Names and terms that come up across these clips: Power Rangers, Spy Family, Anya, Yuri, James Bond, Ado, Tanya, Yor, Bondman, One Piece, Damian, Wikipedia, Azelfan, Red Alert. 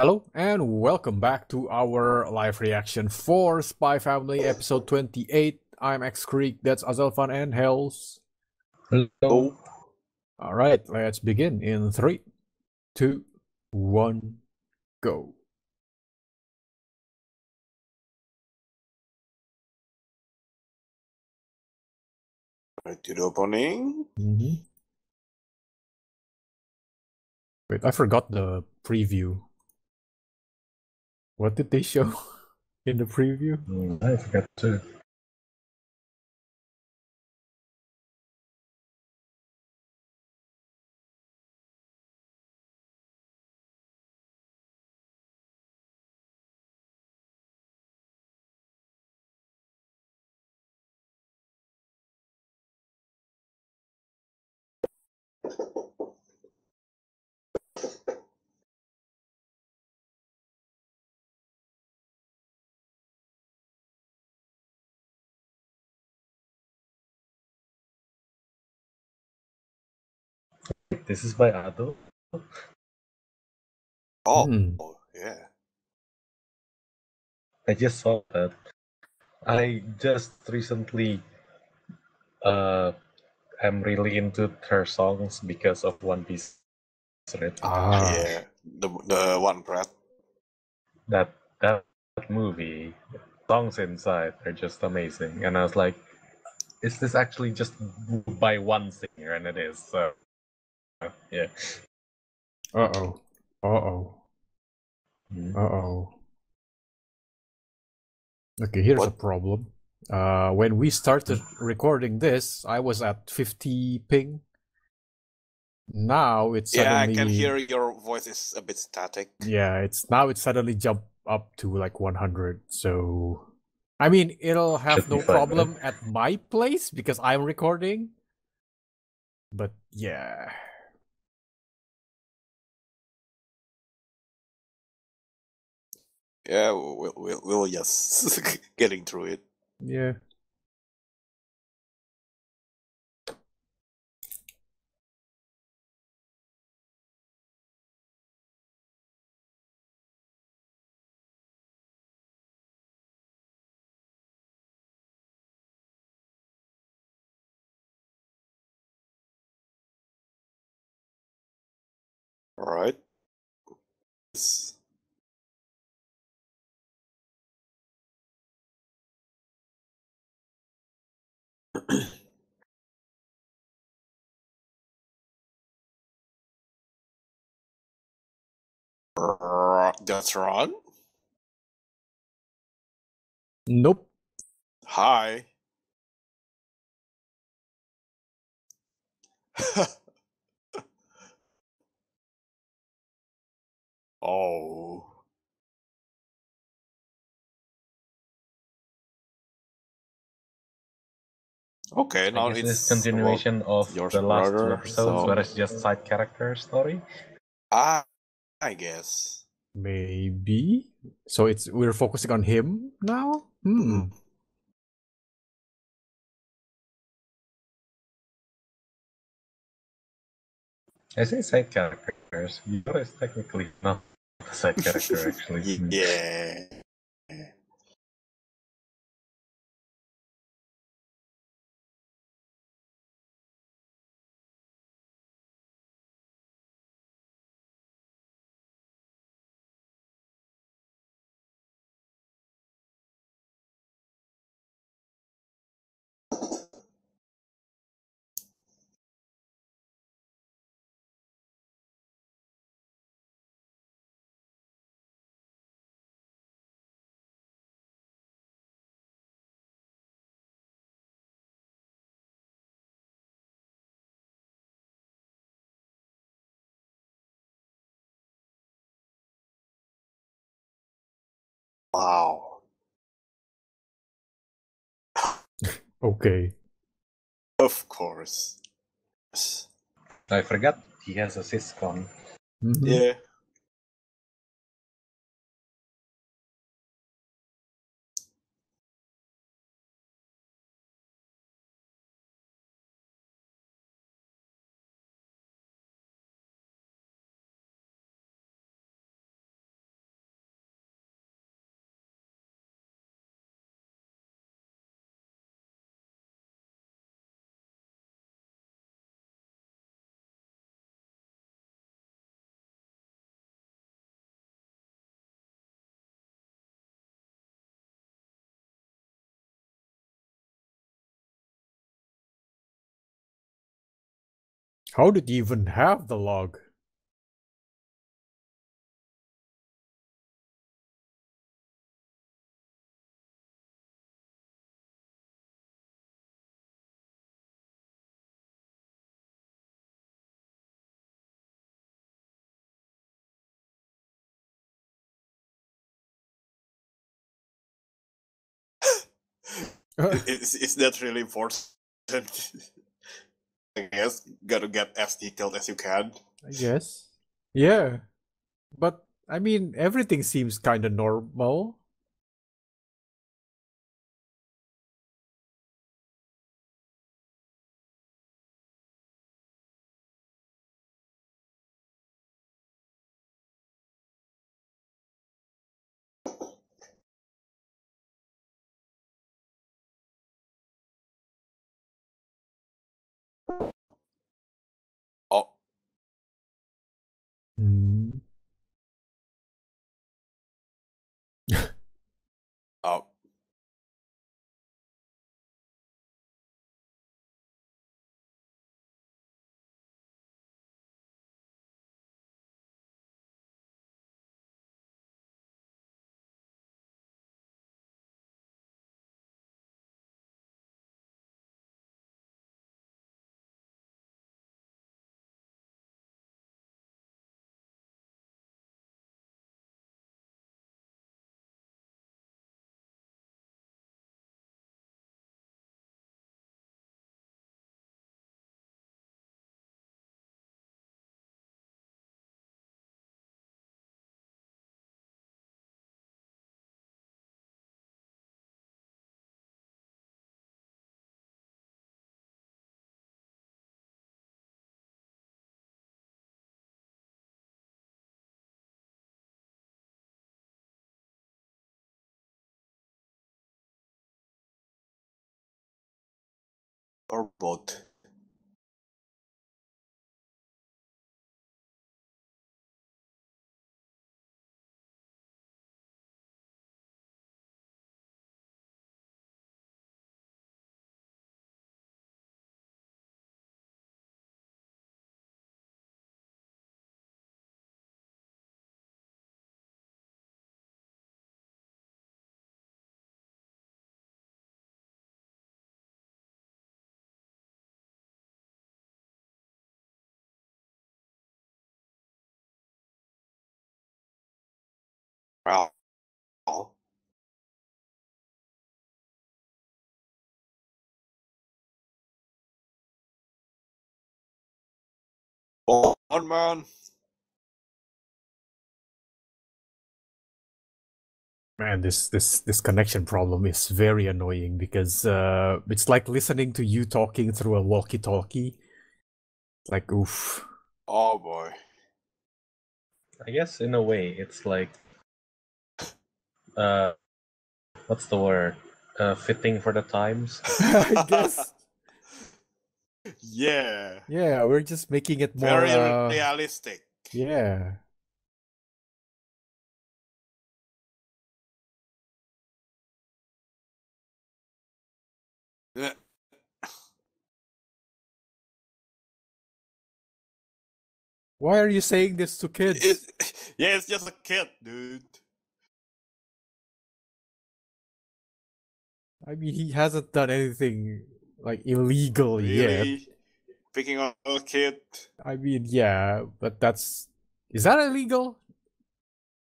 Hello and welcome back to our live reaction for Spy Family episode 28. I'm X Creek, that's Azelfan and Hells. Hello. Alright, let's begin in 3, 2, 1, go. Right to the opening. Mm-hmm. Wait, I forgot the preview. What did they show in the preview? I forgot too. This is by Ado. Oh, yeah. I just saw that. I just recently am really into her songs because of One Piece. Red. Ah, yeah, the one Red. That movie, songs inside are just amazing, and I was like, is this actually just by one singer? And it is. So. Yeah. Uh-oh. Uh-oh. Uh-oh. Okay, here's a problem. When we started recording this, I was at 50 ping. Now it's suddenly... Yeah, I can hear your voice is a bit static. Yeah, now it's suddenly jumped up to like 100, so... I mean, it'll have no problem at my place because I'm recording. But yeah... Yeah, we'll just getting through it. Yeah. All right. That's wrong. Nope. Hi. Oh. Okay, now it's continuation of the last two episodes, so... where it's just side character story. I guess maybe. So we're focusing on him now. Hmm. I say side characters. Yor is technically not a side character, actually. Yeah. Wow. Okay. Of course. I forgot he has a sitcom. Mm-hmm. Yeah. How did he even have the log? It's not really important. I guess gotta get as detailed as you can. I guess. Yeah. But I mean, everything seems kind of normal. Mm. Oh. Or both. Wow. Bondman. Man, this connection problem is very annoying because it's like listening to you talking through a walkie-talkie. Like, oof. Oh boy. I guess in a way it's like what's the word? Fitting for the times. I guess. Yeah. Yeah, we're just making it more very realistic. Yeah. Why are you saying this to kids? Yeah, it's just a kid, dude. I mean, he hasn't done anything, like, illegal yet. Picking on a kid? I mean, yeah, but that's... Is that illegal?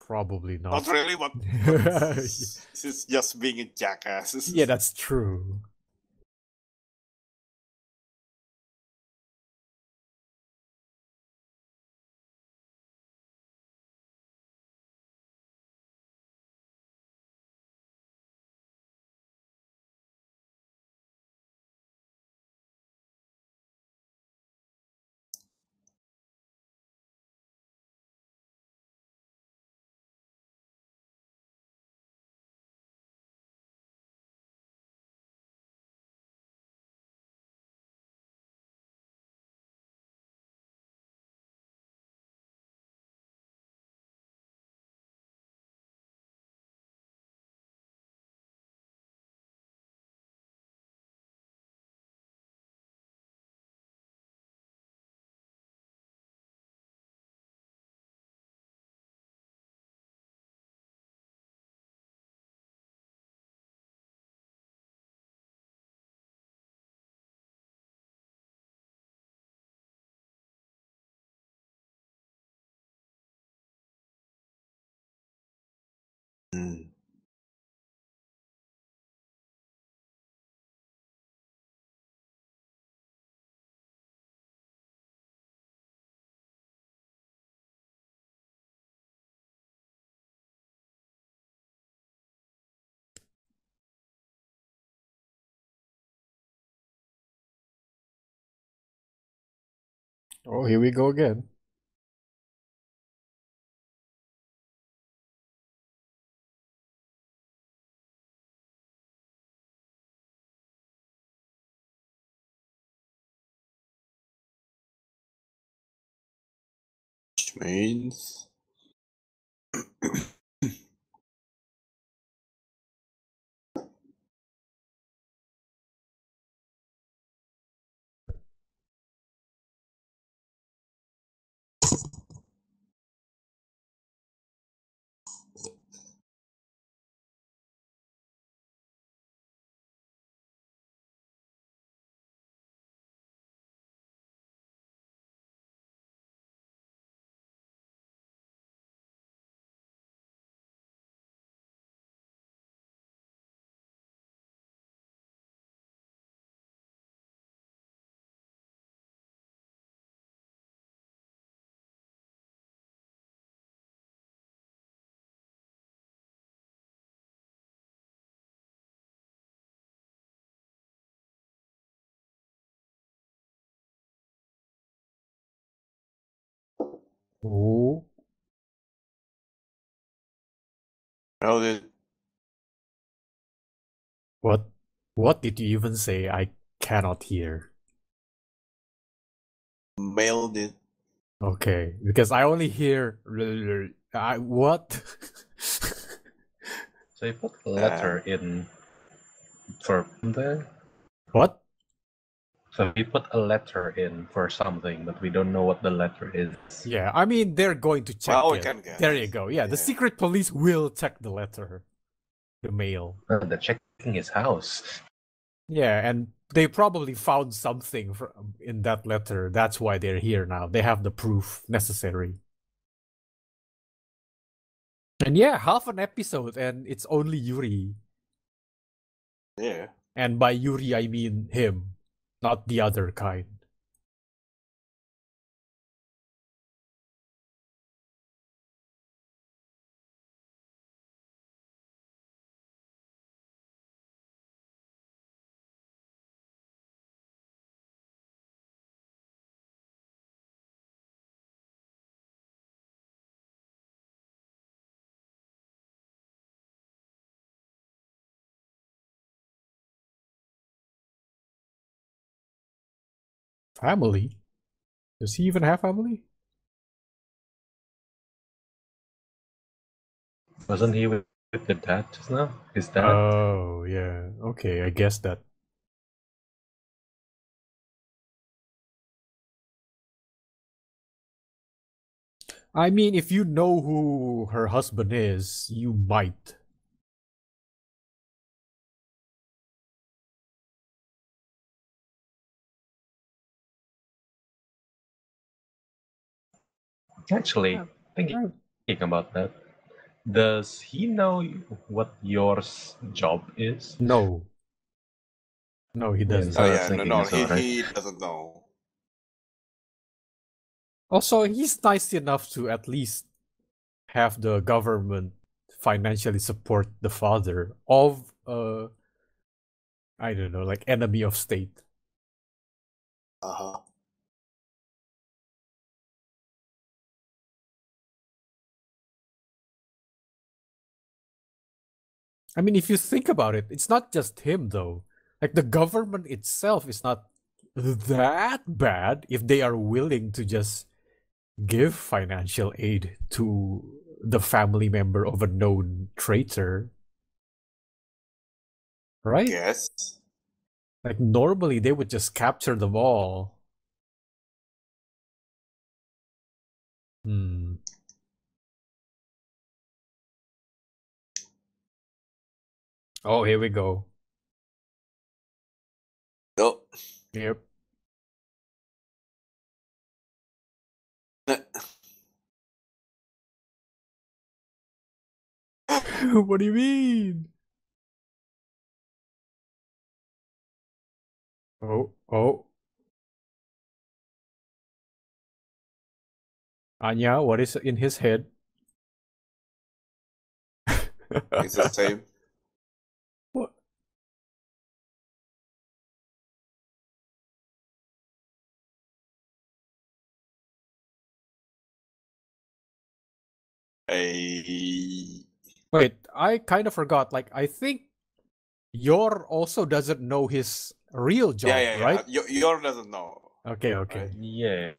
Probably not. Not really, but... It's just being a jackass. Yeah, that's true. Oh, here we go again. Which means... Oh. How did... What did you even say? I cannot hear. Mailed it. Okay, because I only hear... what? So you put the letter in for something? What? So we put a letter in for something, but we don't know what the letter is. Yeah, I mean, they're going to check it. Can guess. There you go. Yeah, yeah, the secret police will check the letter. The mail. Well, they're checking his house. Yeah, and they probably found something in that letter. That's why they're here now. They have the proof necessary. And yeah, half an episode, and it's only Yuri. Yeah. And by Yuri, I mean him. Not the other kind. Family? Does he even have family? Wasn't he with the dad just now? His dad? Oh, yeah. Okay, I guess that. I mean, if you know who her husband is, you might. Actually, thinking about that, does he know what your job is? No. No, he doesn't. Oh, yeah, he doesn't know. Also, he's nice enough to at least have the government financially support the father of I don't know, like enemy of state. Uh-huh. I mean, if you think about it, it's not just him, though. Like, the government itself is not that bad if they are willing to just give financial aid to the family member of a known traitor. Right? Yes. Like, normally they would just capture them all. Hmm. Oh, here we go. Oh. Yep. What do you mean? Oh, oh. Anya, what is in his head? It's the same. Wait, I kind of forgot. Like, I think Yor also doesn't know his real job, right? Yor doesn't know. Okay, okay. Right? Yeah.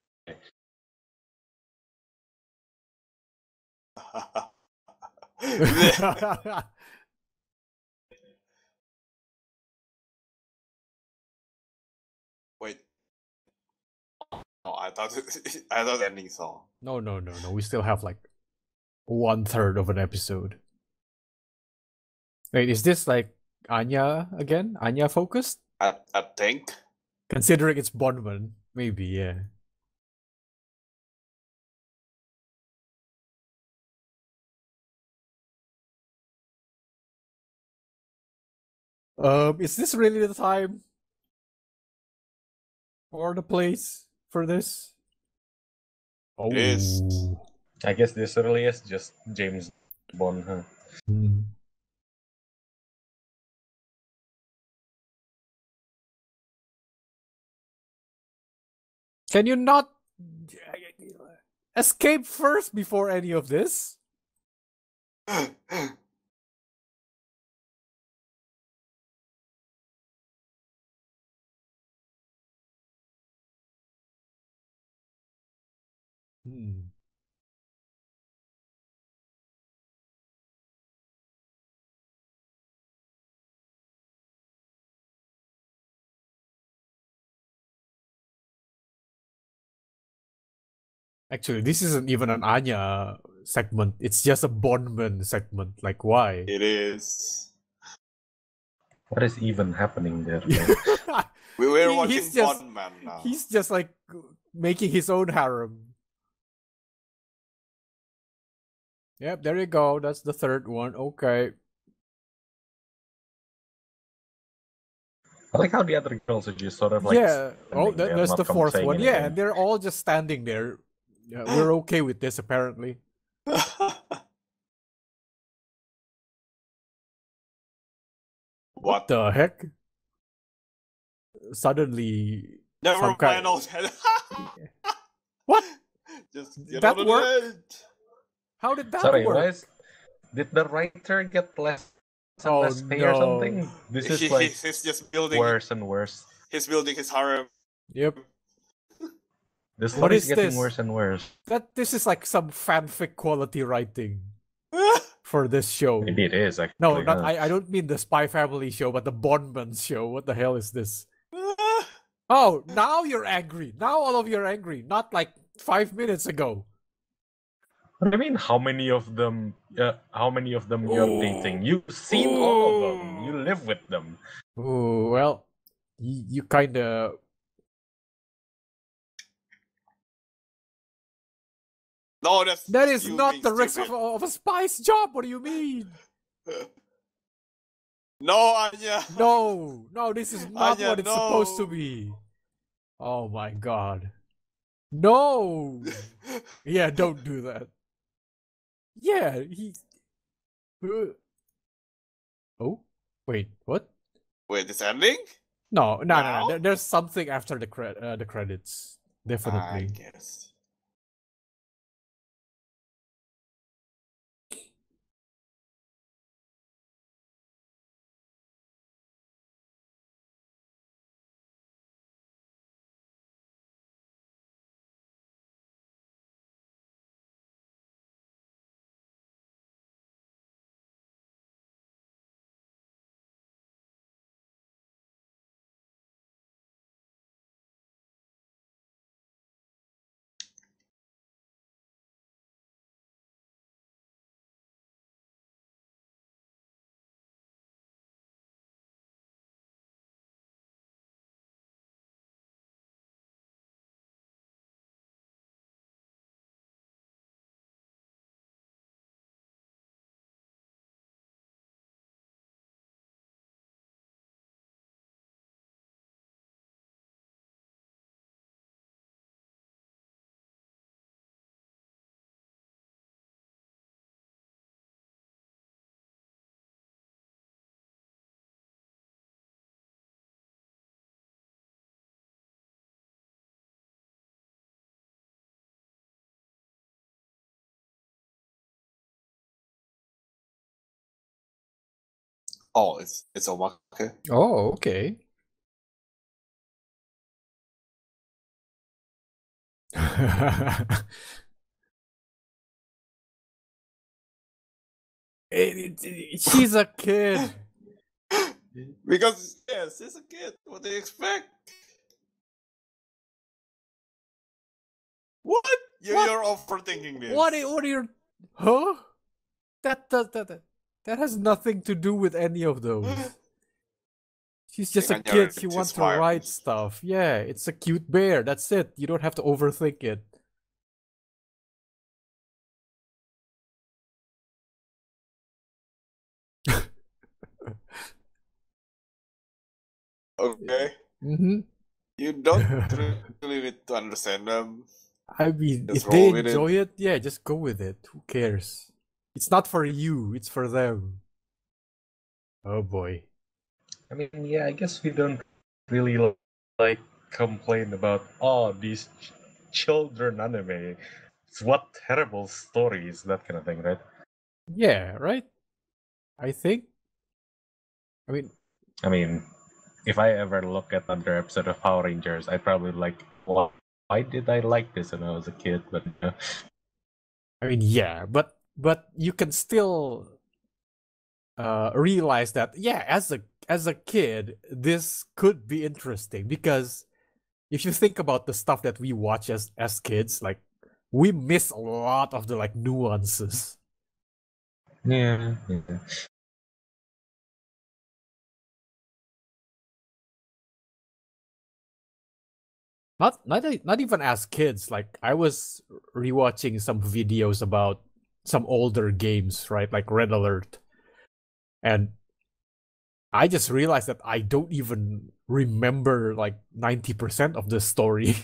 Wait. Oh, I thought ending song. No. We still have like 1/3 of an episode. Wait, is this like Anya again? Anya focused? I think. Considering it's Bondman, maybe, yeah. Is this really the time or the place for this? Oh, yes. I guess this really is just James Bond, huh? Mm. Can you not escape first before any of this? Actually, this isn't even an Anya segment. It's just a Bondman segment. Like, why? It is. What is even happening there? We were watching Bondman now. He's just like making his own harem. Yep, there you go. That's the third one. Okay. I like how the other girls are just sort of like... Yeah. Oh, that's the fourth one. Yeah, and they're all just standing there. Yeah, we're okay with this, apparently. What the heck? Suddenly... Never mind. What? Just get that worked? How did that work? Did the writer get less and less pay or something? This is like he's just building worse and worse. He's building his harem. Yep. This one is getting worse and worse. This is like some fanfic quality writing for this show. Maybe it is. Actually. No, not, I don't mean the Spy Family show, but the Bondman show. What the hell is this? Oh, now you're angry. Now all of you are angry. Not like 5 minutes ago. I mean, how many of them you're dating? You've seen all of them. You live with them. Ooh, well, you kind of... No, that is not the risk of a spy's job. What do you mean? No, Anya. No, this is not Anya, what it's supposed to be. Oh my god. No. Yeah, don't do that. Yeah, he... Oh, wait, what? Wait, it's ending? No. There's something after the credits. Definitely. I guess. Oh, it's a Waka. Oh, okay. She's a kid. Because yes, she's a kid. What do you expect? What? You're overthinking this. What are you? Huh? That has nothing to do with any of those. She's just a kid. She wants to ride stuff. Yeah, it's a cute bear. That's it. You don't have to overthink it. Okay. Mm-hmm. You don't really need to understand them. I mean, just if they enjoy it, yeah, just go with it. Who cares? It's not for you, it's for them. Oh boy. I mean, yeah, I guess we don't really like complain about, oh, these children anime. It's what terrible stories, that kind of thing, right? Yeah, right? I think. I mean, if I ever look at another episode of Power Rangers, I probably like, well, why did I like this when I was a kid? But no. I mean, yeah, but you can still realize that, yeah, as a kid, this could be interesting, because if you think about the stuff that we watch as kids, like, we miss a lot of the like nuances. Yeah. Yeah. Not even as kids. Like, I was rewatching some videos about some older games, right? Like Red Alert, and I just realized that I don't even remember like 90% of the story.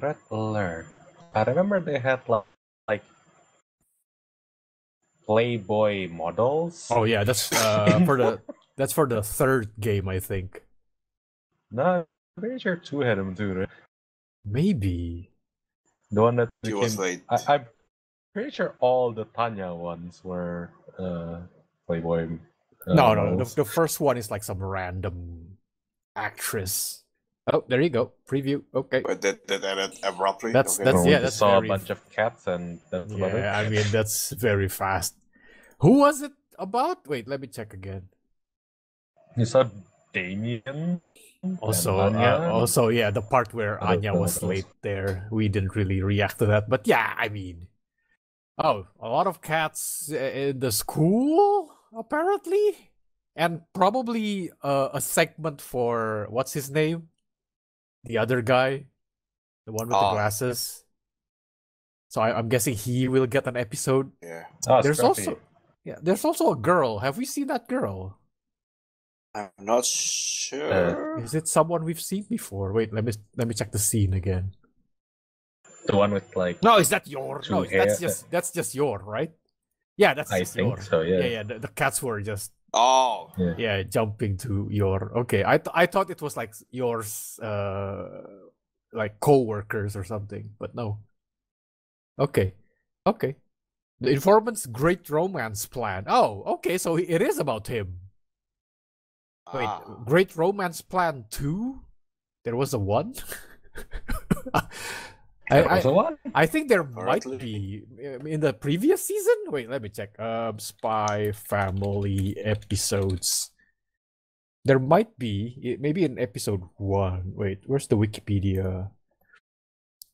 Red Alert. I remember they had like Playboy models. Oh yeah, that's for the third game, I think. No, I'm pretty sure 2 had him too, right? Maybe. The one that became... was late. I'm pretty sure all the Tanya ones were Playboy. No. The first one is like some random actress. Oh, there you go. Preview. Okay. But that ended abruptly. That's saw very... a bunch of cats and that's about it. I mean, that's very fast. Who was it about? Wait, let me check again. You saw Damian? Also, yeah, the part where Anya was late there, we didn't really react to that. But yeah, I mean, oh, a lot of cats in the school, apparently, and probably a segment for, what's his name? The other guy, the one with the glasses. So I'm guessing he will get an episode. Yeah. Oh, there's also a girl. Have we seen that girl? I'm not sure. Is it someone we've seen before? Wait, let me check the scene again. The one with like... No, is that Yor? No, that's just Yor, right? Yeah, that's just Yor. I think so, yeah. Yeah, the cats were just... Oh! Yeah, jumping to Yor. Okay, I thought it was like Yor's like co-workers or something, but no. Okay. The informant's great romance plan. Oh, okay, so it is about him. Wait, Great Romance Plan 2? There was a 1? I think there might be in the previous season. Wait, let me check. Spy Family episodes. There might be, maybe in episode 1. Wait, where's the Wikipedia?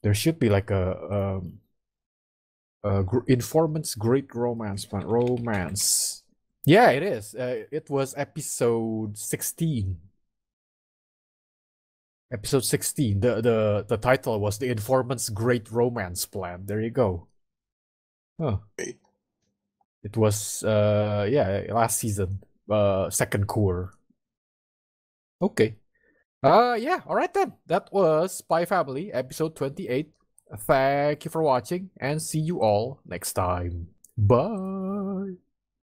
There should be like a Informant's Great Romance Plan. Romance. Yeah, it is. It was episode 16. Episode 16. The title was The Informant's Great Romance Plan. There you go. Huh. It was, last season. Second core. Okay. Yeah, alright then. That was Spy Family, episode 28. Thank you for watching, and see you all next time. Bye!